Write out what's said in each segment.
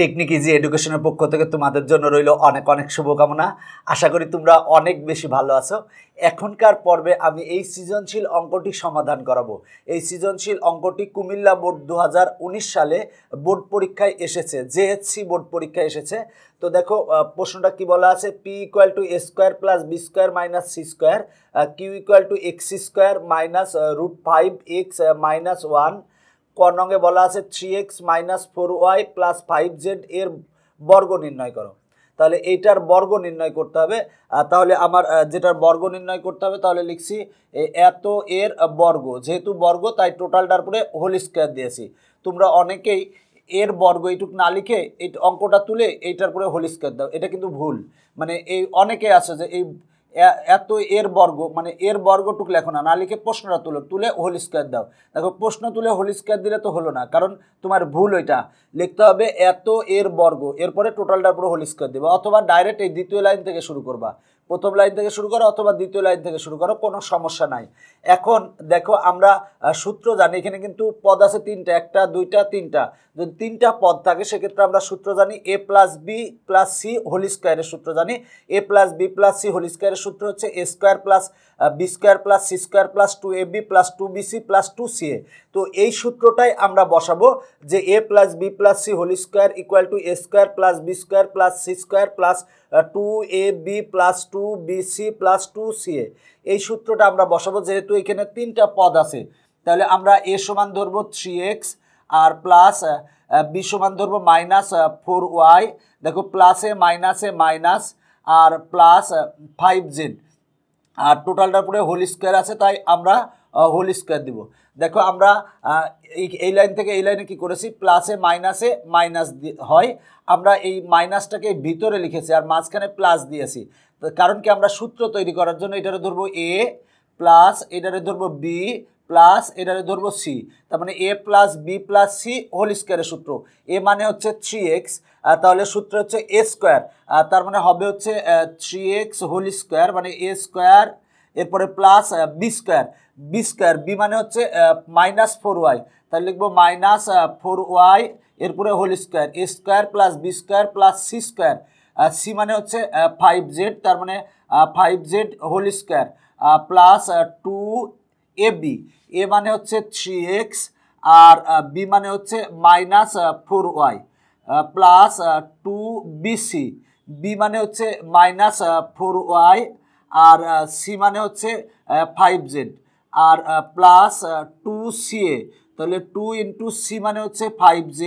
Technique easy এডুকেশনের পক্ষ থেকে তোমাদের জন্য রইল অনেক অনেক শুভকামনা। আশা করি তোমরা অনেক বেশি ভালো আছো। এখনকার পর্বে আমি এই সৃজনশীল অঙ্কটি সমাধান করাবো। এই সৃজনশীল অঙ্কটি কুমিল্লা বোর্ড 2019 সালে বোর্ড পরীক্ষায় এসেছে, জেএসসি বোর্ড পরীক্ষায় এসেছে। তো দেখো প্রশ্নটা কি বলা আছে, P equal to A square plus B square minus C square, Q equal to X square minus root five X minus one, কর্ণঙ্গে বলা আছে 3x minus 4y plus 5z এর বর্গ নির্ণয় করো। তাহলে এইটার বর্গ নির্ণয় করতে হবে। তাহলে আমার যেটার বর্গ নির্ণয় করতে হবে, তাহলে লিখছি এত এর বর্গ, যেহেতু বর্গ তাই টোটালটার পরে হোল স্কোয়ার দিয়েছি। তোমরা অনেকেই এর বর্গ এইটুক না লিখে এই অঙ্কটা তুলে এইটার পরে হোল স্কোয়ার দাও, এটা কিন্তু ভুল। মানে এই অনেকে আছে যে এই এত এর বর্গ, মানে এর বর্গটুক লেখো না, না লিখে প্রশ্নটা তুলো, তুলে হোল স্কোয়ার দাও। দেখো প্রশ্ন তুলে হোল স্কোয়ার দিলে তো হলো না, কারণ তোমার ভুল। ওইটা লিখতে হবে এত এর বর্গ, এরপরে টোটালটার পুরো হোল স্কোয়ার দেবে, অথবা ডাইরেক্ট এই দ্বিতীয় লাইন থেকে শুরু করবা, প্রথম লাইন থেকে শুরু করো অথবা দ্বিতীয় লাইন থেকে শুরু করো, কোনো সমস্যা নাই। এখন দেখো আমরা সূত্র জানি, এখানে কিন্তু পদ আছে তিনটা, একটা দুইটা তিনটা। যদি তিনটা পদ থাকে সেক্ষেত্রে আমরা সূত্র জানি A plus B plus C whole স্কোয়ারের সূত্র জানি। A plus B plus C whole স্কোয়ারের সূত্র হচ্ছে এ square plus B square plus C square plus two A B plus two B C plus two C A. তো এই সূত্রটাই আমরা বসাবো, যে A plus B plus C whole square equal to A square plus B square plus C square plus two A B plus two B C plus two C A. এই সূত্রটা আমরা বসাবো, যেহেতু এখানে তিনটা পদ আছে। তাহলে আমরা এ সমান ধরবো 3x আর প্লাস বি সমান ধরবো মাইনাস 4y, দেখো প্লাসে মাইনাসে মাইনাস আর প্লাস 5z, আর টোটালটার পরে হোল স্কোয়ার আছে তাই আমরা হোল স্কোয়ার দিব। দেখো আমরা এই লাইন থেকে এই লাইনে কি করেছি, প্লাসে মাইনাসে মাইনাস হয়, আমরা এই মাইনাসটাকে ভিতরে লিখেছি আর মাঝখানে প্লাস দিয়েছি, কারণ কি আমরা সূত্র তৈরি করার জন্য এটারে ধরবো এ প্লাস এটারে ধরবো বি প্লাস এটারে ধরবো সি। তার মানে A plus B plus C whole স্কোয়ারের সূত্র, এ মানে হচ্ছে 3x, তাহলে সূত্র হচ্ছে এ স্কোয়ার, তার মানে হবে হচ্ছে 3x হোল স্কোয়ার, মানে এ স্কোয়ার, এরপরে plus B square, B square B মানে হচ্ছে মাইনাস 4y, তাহলে লিখবো মাইনাস 4y এরপরে হোল স্কোয়ার, এ square plus B square plus C square, C মানে হচ্ছে 5z, তার মানে 5z whole square plus 2ab, এ মানে হচ্ছে 3x আর বি মানে হচ্ছে minus 4y plus 2bc, B মানে হচ্ছে মাইনাস 4y আর সি মানে হচ্ছে 5z আর প্লাস 2ca, তাহলে 2 ইন্টু সি মানে হচ্ছে 5z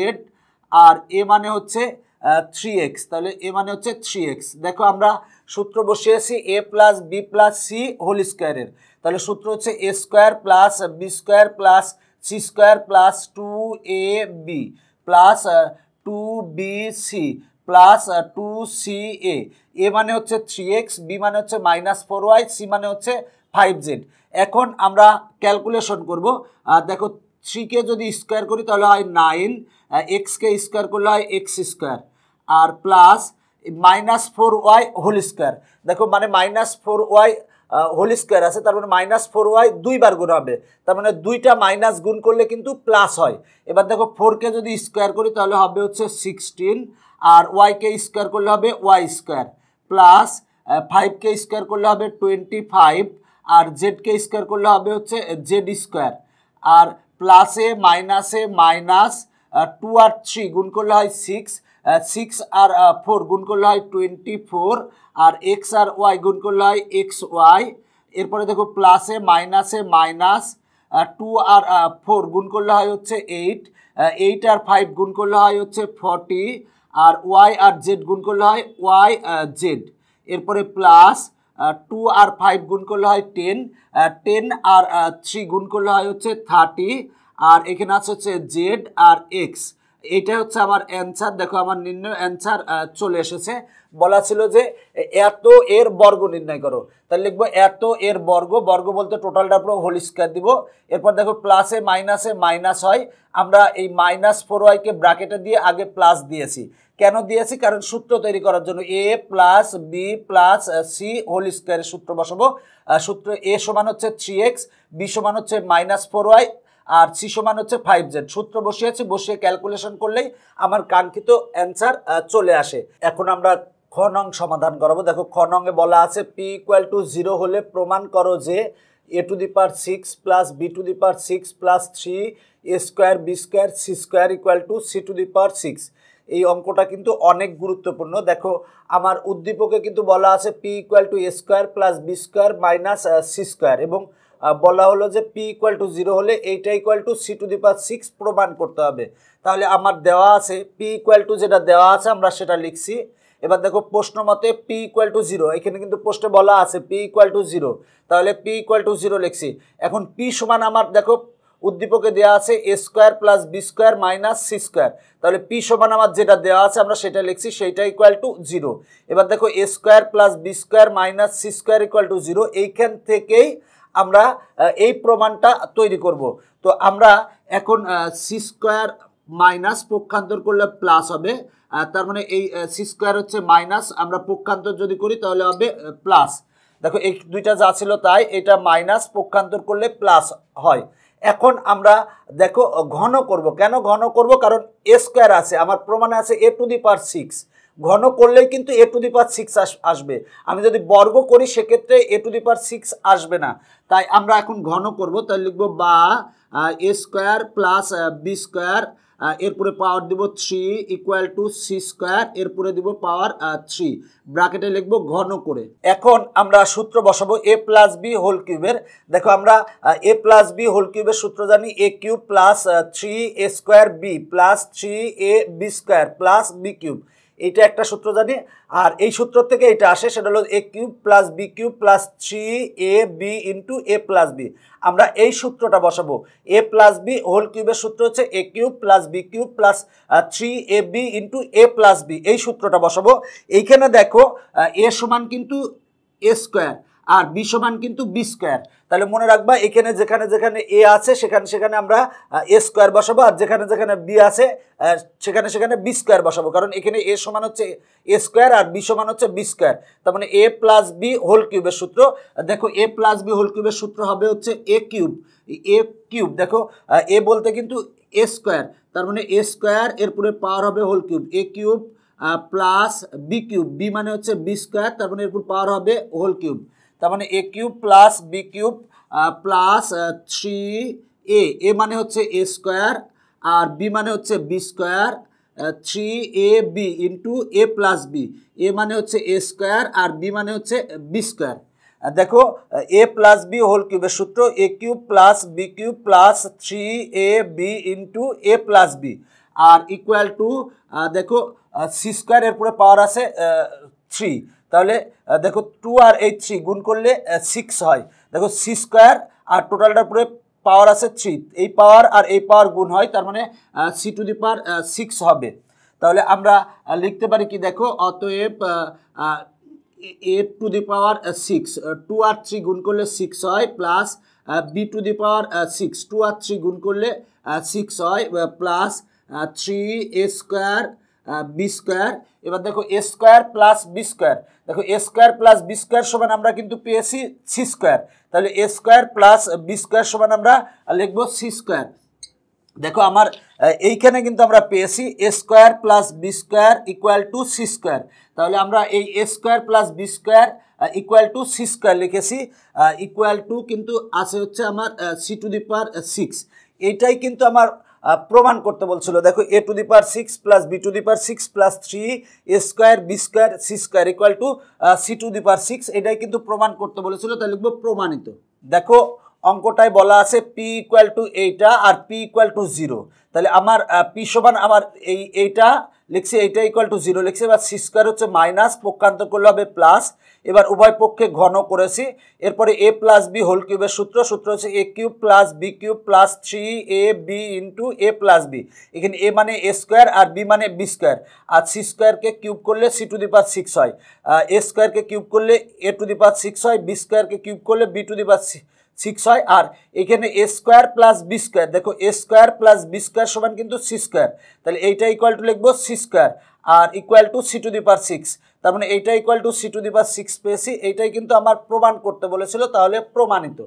আর এ মানে হচ্ছে 3x, তাহলে এ মানে হচ্ছে 3x। দেখো আমরা সূত্র বসিয়েছি এ plus B plus C whole স্কোয়ারের, তাহলে সূত্র হচ্ছে এ square plus B square plus C square plus 2ab plus 2bc plus 2ca, A মানে হচ্ছে 3x, বি মানে হচ্ছে মাইনাস 4y, সি মানে হচ্ছে 5z। এখন আমরা ক্যালকুলেশন করব। দেখো 3কে যদি স্কোয়ার করি তাহলে হয় 9, এক্সকে স্কোয়ার করলে হয় এক্স স্কোয়ার আর plus minus 4y whole square. দেখো মানে মাইনাস 4y হোল স্কোয়ার আছে, তার মানে মাইনাস 4y দুইবার গুণ হবে, তার মানে দুইটা মাইনাস গুণ করলে কিন্তু প্লাস হয়। এবার দেখো 4কে যদি স্কোয়ার করি তাহলে হবে হচ্ছে 16 আর ওয়াইকে স্কোয়ার করলে হবে ওয়াই স্কোয়ার প্লাস 5কে স্কোয়ার করলে হবে 25 আর জেডকে স্কোয়ার করলে হবে হচ্ছে জেড স্কোয়ার আর প্লাসে মাইনাসে মাইনাস 2 আর 3 গুণ করলে হয় 6, 6 আর 4 গুণ করলে হয় 24 আর এক্স আর ওয়াই গুণ করলে হয় এক্স ওয়াই। এরপরে দেখো প্লাসে মাইনাসে মাইনাস 2 আর 4 গুণ করলে হয় হচ্ছে 8, 8 আর 5 গুণ করলে হয় হচ্ছে 40 আর ওয়াই আর জেড গুণ করলে হয় ওয়াই জেড। এরপরে প্লাস 2 আর 5 গুণ করলে হয় 10, 10 আর 3 গুণ করলে হয় হচ্ছে 30 আর এখানে আছে হচ্ছে জেড আর এক্স। এটা হচ্ছে আমার অ্যান্সার। দেখো আমার নির্ণয় অ্যান্সার চলে এসেছে। বলা ছিল যে এত এর বর্গ নির্ণয় করো, তাহলে লিখবো এত এর বর্গ, বর্গ বলতে টোটালটা পুরো হোল স্কোয়ার দিব। এরপর দেখো প্লাসে মাইনাসে মাইনাস হয়, আমরা এই মাইনাস 4yকে ব্র্যাকেটে দিয়ে আগে প্লাস দিয়েছি। কেন দিয়েছি? কারণ সূত্র তৈরি করার জন্য A plus B plus C whole স্কোয়ারের সূত্র বসাবো। সূত্র এ সমান হচ্ছে 3x, বি সমান হচ্ছে মাইনাস 4y আর সি সমান হচ্ছে 5z সূত্র বসিয়েছি, বসিয়ে ক্যালকুলেশন করলেই আমার কাঙ্ক্ষিত অ্যান্সার চলে আসে। এখন আমরা খ নং সমাধান করবো। দেখো খ নং এ বলা আছে p ইকুয়াল টু 0 হলে প্রমাণ করো যে a to the power 6 plus b to the power 6 plus 3 a square b square c square equal to c to the power 6। এই অঙ্কটা কিন্তু অনেক গুরুত্বপূর্ণ। দেখো আমার উদ্দীপকে কিন্তু বলা আছে p equal to a square plus b square minus c square এবং বলা হলো যে p ইকুয়াল টু 0 হলে এইটা equal to c to the power 6 প্রমাণ করতে হবে। তাহলে আমার দেওয়া আছে p ইকুয়াল টু, যেটা দেওয়া আছে আমরা সেটা লিখছি। এবার দেখো প্রশ্ন মতে p ইকুয়াল টু 0, এখানে কিন্তু প্রশ্নে বলা আছে p ইকুয়াল টু 0, তাহলে p ইকুয়াল টু 0 লিখছি। এখন p সমান আমার দেখো উদ্দীপকে দেওয়া আছে a square plus b square minus c square, তাহলে p সমান আমার যেটা দেওয়া আছে আমরা সেটা লিখছি, সেইটা ইকুয়াল টু 0। এবার দেখো a square plus b square minus c square equal to 0, এইখান থেকেই আমরা এই প্রমাণটা তৈরি করব। তো আমরা এখন c স্কোয়ার মাইনাস পক্ষান্তর করলে প্লাস হবে, তার মানে এই সি স্কোয়ার হচ্ছে মাইনাস, আমরা পক্ষান্তর যদি করি তাহলে হবে প্লাস। দেখো এই দুইটা যা ছিল তাই, এটা মাইনাস পক্ষান্তর করলে প্লাস হয়। এখন আমরা দেখো ঘন করব, কেন ঘন করব, কারণ এ স্কোয়ার আছে, আমার প্রমাণে আছে এ টু দি পাওয়ার 6, ঘন করলেই কিন্তু এ টু দি পাওয়ার 6 আসবে। আমি যদি বর্গ করি সেক্ষেত্রে এ টু দি পাওয়ার 6 আসবে না, তাই আমরা এখন ঘন করব। তাই লিখবো বা A square plus B square, এরপরে পাওয়ার দিব 3 ইকুয়াল টু সি স্কোয়ার, এরপরে দিব পাওয়ার 3, ব্র্যাকেটে লিখবো ঘন করে। এখন আমরা সূত্র বসাবো এ প্লাস বি হোল কিউবের। দেখো আমরা এ প্লাস বি হোল কিউবের সূত্র জানি, A cube plus 3 A square B plus 3 A B square plus B cube, এটা একটা সূত্র জানি। আর এই সূত্র থেকে এটা আসে, সেটা হলো A cube plus B cube plus 3 A B into A plus B. আমরা এই সূত্রটা বসাবো, এ প্লাস বি হোল কিউবের সূত্র হচ্ছে A cube plus B cube plus 3 A B into A plus B, এই সূত্রটা বসাবো। এইখানে দেখো এ সমান কিন্তু এ স্কোয়ার আর বি সমান কিন্তু বি স্কোয়ার, তাহলে মনে রাখবা এখানে যেখানে যেখানে এ আছে সেখানে সেখানে আমরা এ স্কোয়ার বসাবো, আর যেখানে যেখানে বি আছে সেখানে সেখানে বি স্কোয়ার বসাবো, কারণ এখানে এ সমান হচ্ছে এ স্কোয়ার আর বি সমান হচ্ছে বি স্কোয়ার। তার মানে এ প্লাস বি হোল কিউবের সূত্র। দেখো এ প্লাস বি হোল কিউবের সূত্র হবে হচ্ছে এ কিউব, এ কিউব দেখো এ বলতে কিন্তু এ স্কোয়ার, তার মানে এ স্কোয়ার, এরপরে পাওয়ার হবে whole cube, A cube plus B cube, B মানে হচ্ছে বি স্কোয়ার, তার মানে এরপর পাওয়ার হবে হোল কিউব, তার মানে A cube plus B cube plus 3 A, A মানে হচ্ছে এ স্কোয়ার আর বি মানে হচ্ছে B square, 3 A B into A plus B, A মানে হচ্ছে এ স্কোয়ার আর বি মানে হচ্ছে বি স্কোয়ার। দেখো এ প্লাস বি হোল কিউবের সূত্র A cube plus B cube plus 3 A B into A plus B, আর ইকুয়াল টু দেখো সি স্কোয়ার, এরপরে পাওয়ার আছে 3, তাহলে দেখো 2 আর এই 3 গুণ করলে 6 হয়। দেখো সি স্কোয়ার আর টোটালটার পরে পাওয়ার আছে 3, এই পাওয়ার আর এই পাওয়ার গুণ হয়, তার মানে সি টু দি পাওয়ার 6 হবে। তাহলে আমরা লিখতে পারি কি, দেখো অতএব এ টু দি পাওয়ার 6, 2 আর 3 গুণ করলে 6 হয়, plus B to the power 6, 2 আর 3 গুণ করলে 6 হয়, plus 3 A square B square. এবার দেখো A square plus B square, দেখো A square plus B square সমান আমরা কিন্তু পেয়েছি সি স্কোয়ার, তাহলে A square plus B square সমান আমরা লিখবো সি স্কোয়ার। দেখো আমার এইখানে কিন্তু আমরা পেয়েছি A square plus B square equal to C square, তাহলে আমরা এই A square plus B square equal to C square লিখেছি, ইকুয়াল টু কিন্তু আছে হচ্ছে আমার সি টু দি পাওয়ার 6, এইটাই কিন্তু আমার প্রমাণ করতে বলছিল। দেখো A to the power 6 plus B to the power 6 plus 3 A square B square C square equal to C to the power 6, এটাই কিন্তু প্রমাণ করতে বলেছিল, তাই লিখবো প্রমাণিত। দেখো অঙ্কটায় বলা আছে p ইকুয়াল টু এইটা আর p ইকুয়াল টু 0, তাহলে আমার p সমান আমার এইটা লিখছি, এইটা ইকুয়াল টু 0 লিখছি। এবার সি স্কোয়ার হচ্ছে মাইনাস, পক্ষান্তর করলে হবে প্লাস, এবার উভয় পক্ষে ঘন করেছি। এরপরে এ প্লাস বি হোল কিউবের সূত্র, সূত্র হচ্ছে A cube plus B cube plus 3 A B into A plus B, এখানে এ মানে এ স্কোয়ার আর বি মানে বি স্কোয়ার, আর সি স্কোয়ারকে কিউব করলে সি টু দি পাওয়ার 6 হয়, এ স্কোয়ারকে কিউব করলে এ টু দি পাওয়ার 6 হয়, বি স্কোয়ারকে কিউব করলে বি টু দি পাওয়ার 6 হয়, আর এখানে A square plus B square. দেখো A square plus B square সমান কিন্তু সি স্কোয়ার, তাহলে এইটা ইকুয়াল টু লিখবো সি স্কোয়ার আর equal to C to the power 6, তার মানে এইটা equal to C to the power 6 পেয়েছি, এইটাই কিন্তু আমার প্রমাণ করতে বলেছিল, তাহলে প্রমাণিত।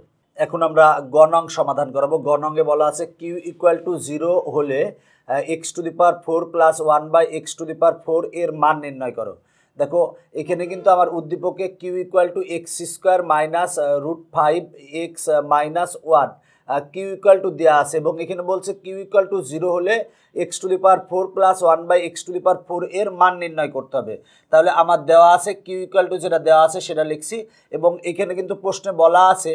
এখন আমরা গণং সমাধান করব। গণঙ্গে বলা আছে q ইকুয়াল টু 0 হলে x to the power 4 plus 1 by x to the power 4 এর মান নির্ণয় করো। দেখো এখানে কিন্তু আমার উদ্দীপকে q equal to x square minus √5 x minus 1 q equal to দেয়া আছে এবং এখানে বলছে q ইকুয়াল টু 0 হলে x to the power 4 plus 1 by x to the power 4 এর মান নির্ণয় করতে হবে। তাহলে আমার দেওয়া আছে q ইকুয়াল টু যেটা দেওয়া আছে সেটা লিখছি এবং এখানে কিন্তু প্রশ্নে বলা আছে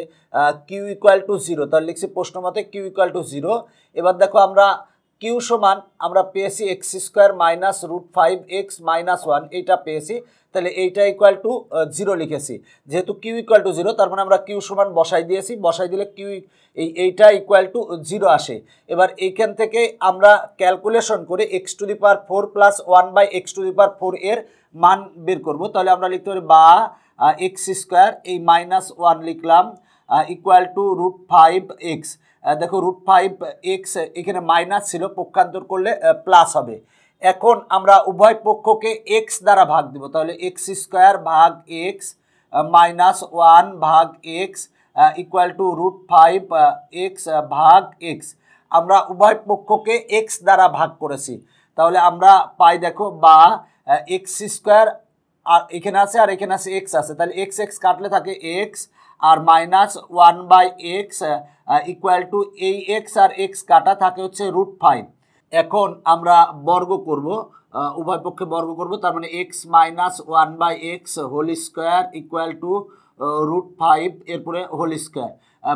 q ইকুয়াল টু 0, তাহলে লিখছি প্রশ্ন মতে q ইকুয়াল টু 0। এবার দেখো আমরা q সমান আমরা পেয়েছি x square minus √5x minus 1 এইটা পেয়েছি, তাহলে এইটা ইকুয়াল টু 0 লিখেছি। যেহেতু q ইকুয়াল টু 0 তার মানে আমরা q সমান বসাই দিয়েছি, বসাই দিলে q এইটা ইকুয়াল টু 0 আসে। এবার এইখান থেকে আমরা ক্যালকুলেশন করে x to the power 4 plus 1 by x to the power 4 এর মান বের করব। তাহলে আমরা লিখতে পারি বা x স্কয়ার এই মাইনাস 1 লিখলাম ইকুয়াল টু √5x। দেখো √5x এখানে মাইনাস ছিল, পক্ষান্তর করলে প্লাস হবে। এখন আমরা উভয় পক্ষকে x দ্বারা ভাগ দেব, তাহলে x স্কয়ার ভাগ x মাইনাস 1 ভাগ x ইকুয়াল টু √5x ভাগ x। আমরা উভয় পক্ষকে x দ্বারা ভাগ করেছি, তাহলে আমরা পাই দেখো বা x স্কয়ার আর এখানে আছে আর এখানে আছে x আছে, তাহলে x x কাটলে থাকে x আর minus 1 by x equal to এই x আর x কাটা থাকে হচ্ছে √5। এখন আমরা বর্গ করব, উভয় পক্ষে বর্গ করব, তার মানে x minus 1 by x whole square equal to √5 এরপরে হোল স্কোয়ার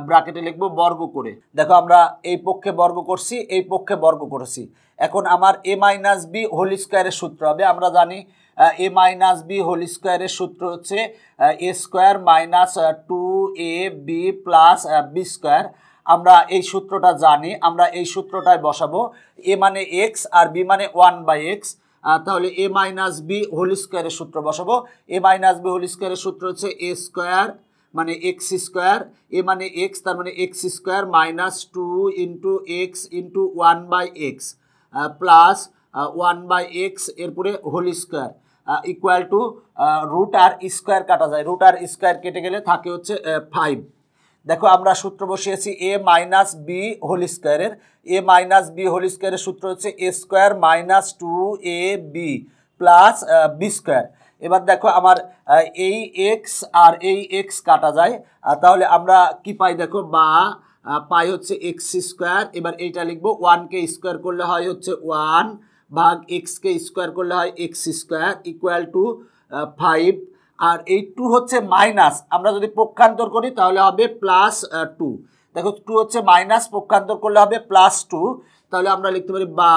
ব্র্যাকেটে লিখবো বর্গ করে। দেখো আমরা এই পক্ষে বর্গ করছি, এই পক্ষে বর্গ করেছি। এখন আমার a মাইনাস b হোল স্কোয়ারের সূত্র হবে, আমরা জানি a মাইনাস b হোল স্কোয়ারের সূত্র হচ্ছে a square minus 2ab plus b square. আমরা এই সূত্রটা জানি, আমরা এই সূত্রটায় বসাবো a মানে x আর b মানে 1 বাই x, তাহলে a মাইনাস b হোল স্কোয়ারের সূত্র বসাবো। a মাইনাস b হোল স্কোয়ারের সূত্র হচ্ছে a স্কোয়ার মানে x স্কোয়ার, a মানে x তার মানে x square minus 2 into x into 1 by x plus 1 by x এরপরে whole square equal to root আর স্কোয়ার কাটা যায়, রুট আর স্কোয়ার কেটে গেলে থাকে হচ্ছে 5। দেখো আমরা সূত্র বসিয়েছি a মাইনাস b হোল স্কোয়ারের, a মাইনাস b হোল স্কোয়ারের সূত্র হচ্ছে a square minus 2ab plus b square. এবার দেখো আমার এই x আর এই x কাটা যায়, তাহলে আমরা কি পাই দেখো বা পাই হচ্ছে x স্কোয়ার। এবার এইটা লিখবো 1কে স্কোয়ার করলে হয় হচ্ছে 1 ভাগ এক্সকে স্কোয়ার করলে হয় x স্কোয়ার ইকুয়াল টু 5 আর এই 2 হচ্ছে মাইনাস, আমরা যদি পক্ষান্তর করি তাহলে হবে প্লাস 2। দেখো 2 হচ্ছে মাইনাস, পক্ষান্তর করলে হবে প্লাস 2। তাহলে আমরা লিখতে পারি বা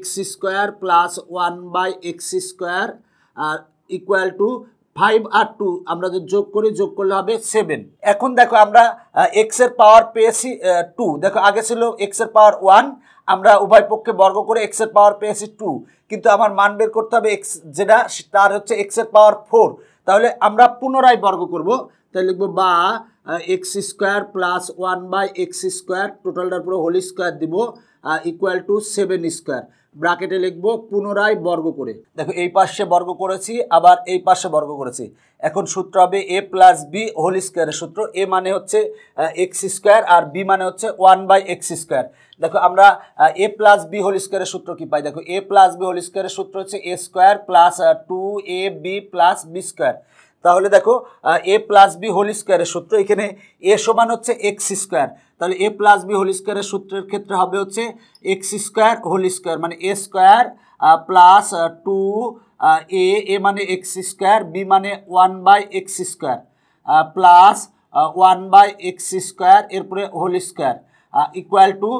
x square plus 1 by x square আর ইকুয়াল টু 5 আর 2 আমরা যদি যোগ করি যোগ করলে হবে 7। এখন দেখো আমরা x এর পাওয়ার পেয়েছি 2, দেখো আগে ছিল x এর পাওয়ার 1, আমরা উভয় পক্ষে বর্গ করে x এর পাওয়ার পেয়েছি 2, কিন্তু আমার মান বের করতে হবে x যেটা তার হচ্ছে x এর পাওয়ার 4। তাহলে আমরা পুনরায় বর্গ করব, তাহলে লিখবো বা x square plus 1 by x square টোটালটার পুরো হোল স্কোয়ার দিব ইকুয়াল টু 7 স্কোয়ার ব্র্যাকেটে লিখবো পুনরায় বর্গ করে। দেখো এই পাশে বর্গ করেছি আবার এই পাশে বর্গ করেছি। এখন সূত্র হবে a প্লাস b হোল স্কোয়ারের সূত্র, a মানে হচ্ছে x স্কোয়ার আর b মানে হচ্ছে 1 বাই x স্কোয়ার। দেখো আমরা a প্লাস b হোল স্কোয়ারের সূত্র কি পাই, দেখো a প্লাস b হোল স্কোয়ারের সূত্র হচ্ছে a square plus 2ab plus b square. তাহলে দেখো a প্লাস b হোল স্কোয়ারের সূত্র, এখানে a সমান হচ্ছে x স্কোয়ার, তাহলে a প্লাস b হোল স্কোয়ারের সূত্রের ক্ষেত্রে হবে হচ্ছে x স্কোয়ার হোল স্কোয়ার মানে a square plus 2a, a মানে x স্কোয়ার b মানে 1 by x square plus 1 by x square এরপরে হোল স্কোয়ার ইকুয়াল টু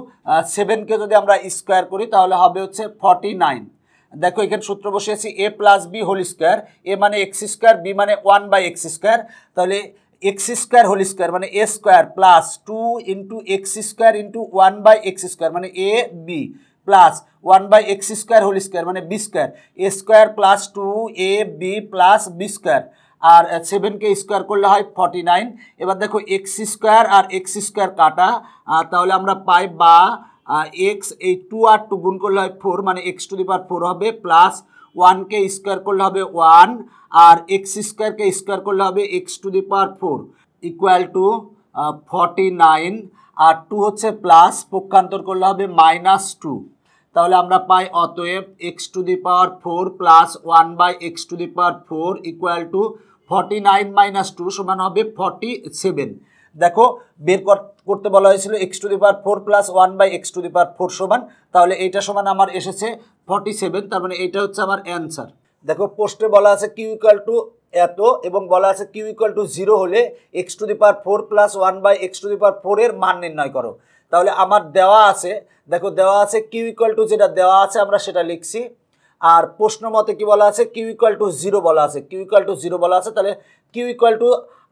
7কে যদি আমরা স্কোয়ার করি তাহলে হবে হচ্ছে 49। দেখো এখানে সূত্র বসিয়েছি a plus b whole square, a মানে x স্কোয়ার b মানে 1 বাই x স্কোয়ার। তাহলে x স্কোয়ার হোল স্কোয়ার মানে a square plus 2 into x square into 1 by x square মানে a b plus 1 by x square whole square মানে b square, a square plus 2 a b plus b square আর 7কে square করলে হয় 49। এবার দেখো x square আর x square কাটা, তাহলে আমরা পাই বা x এই 2 আর 2 গুণ করলে হয় 4 মানে x টু দি পাওয়ার 4 হবে প্লাস 1কে স্কোয়ার করলে হবে 1 আর x স্কোয়ারকে স্কোয়ার করলে হবে x to the power 4 equal to 49 আর 2 হচ্ছে প্লাস পক্ষান্তর করলে হবে -2 তাহলে আমরা পাই অতএব x to the power 4 plus 1/x to the power 4 equal to 49 - 2 সমান হবে 47 দেখো বের করতে বলা হয়েছিল x to the power 4 plus 1/x to the power 4 সমান তাহলে এইটা সমান আমার এসেছে 47 তার মানে এটা হচ্ছে আমার অ্যানসার দেখো পোস্টে বলা আছে q = এত এবং বলা আছে q equal to 0 হলে x to the power 4 plus 1 by x to the power 4 এর মান নির্ণয় করো তাহলে আমার দেওয়া আছে দেখো দেওয়া আছে q equal to যেটা দেওয়া আছে আমরা সেটা লিখছি আর প্রশ্নমতে কি বলা আছে q equal to 0 বলা আছে q equal to 0 বলা আছে তাহলে q equal to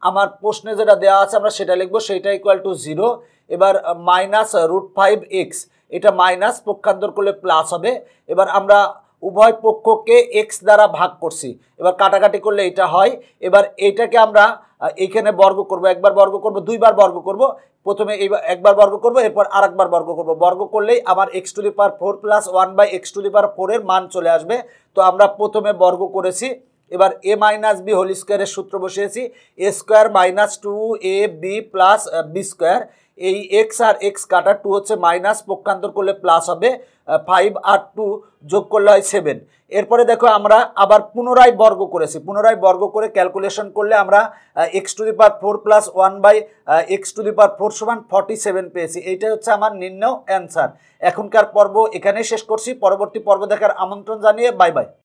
আমার প্রশ্নে যেটা দেওয়া আছে আমরা সেটা লিখব সেটা equal to 0 এবার -√5x এটা মাইনাস পক্ষান্তর করলে প্লাস হবে এবার আমরা উভয় পক্ষকে x দ্বারা ভাগ করছি এবার কাটাকাটি করলে এটা হয় এবার এটাকে আমরা এইখানে বর্গ করব একবার বর্গ করব দুইবার বর্গ করব প্রথমে একবার বর্গ করব এরপর আরেকবার বর্গ করব বর্গ করলেই আমার x to the power 4 plus 1/x to the power 4 এর মান চলে আসবে তো আমরা প্রথমে বর্গ করেছি এবার a - b হোল স্কয়ারের সূত্র বসিয়েছি a² - 2ab + b² এই x আর x কাটা 2 হচ্ছে মাইনাস পক্ষান্তর করলে প্লাস হবে 5 আর 2 যোগ করলে হয় 7 এরপরে দেখো আমরা আবার পুনরায় বর্গ করেছি পুনরায় বর্গ করে ক্যালকুলেশন করলে আমরা x to the power 4 plus 1/x to the power 4 সমান 47 পেয়েছি এইটা হচ্ছে আমার নির্ণয় অ্যানসার এখনকার পর্ব এখানেই শেষ করছি পরবর্তী পর্ব দেখার আমন্ত্রণ জানিয়ে বাই বাই